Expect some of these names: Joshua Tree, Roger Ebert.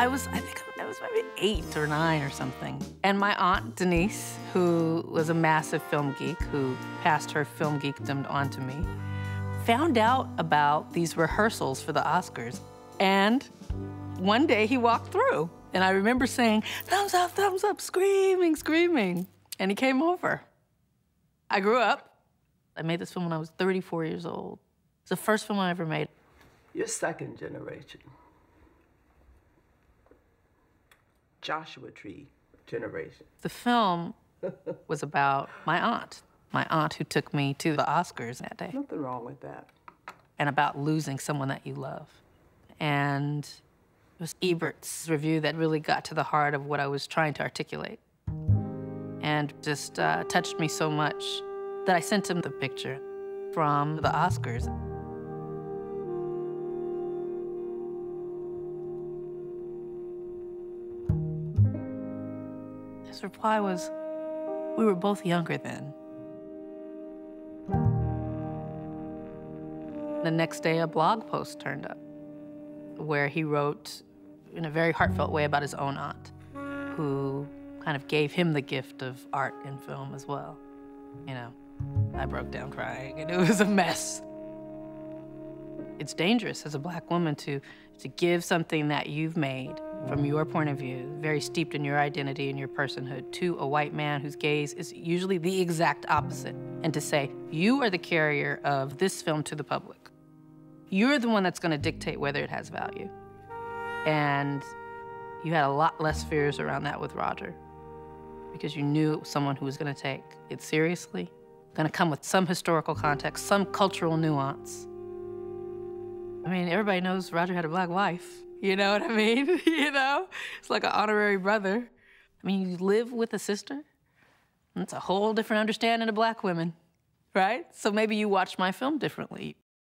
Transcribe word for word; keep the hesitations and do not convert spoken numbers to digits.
I was, I think I was maybe eight or nine or something. And my aunt, Denise, who was a massive film geek, who passed her film geekdom on to me, found out about these rehearsals for the Oscars. And one day he walked through. And I remember saying, thumbs up, thumbs up, screaming, screaming. And he came over. I grew up. I made this film when I was thirty-four years old. It's the first film I ever made. You're second generation. Joshua Tree generation. The film was about my aunt, my aunt who took me to the Oscars that day. Nothing wrong with that. And about losing someone that you love. And it was Ebert's review that really got to the heart of what I was trying to articulate. And just uh, touched me so much that I sent him the picture from the Oscars. His reply was, we were both younger then. The next day, a blog post turned up where he wrote in a very heartfelt way about his own aunt, who kind of gave him the gift of art and film as well. You know, I broke down crying, and it was a mess. It's dangerous as a black woman to, to give something that you've made from your point of view, very steeped in your identity and your personhood, to a white man whose gaze is usually the exact opposite, and to say, you are the carrier of this film to the public. You're the one that's going to dictate whether it has value. And you had a lot less fears around that with Roger, because you knew it was someone who was going to take it seriously, going to come with some historical context, some cultural nuance. I mean, everybody knows Roger had a black wife. You know what I mean? You know? It's like an honorary brother. I mean, you live with a sister, that's a whole different understanding of black women, right? So maybe you watch my film differently.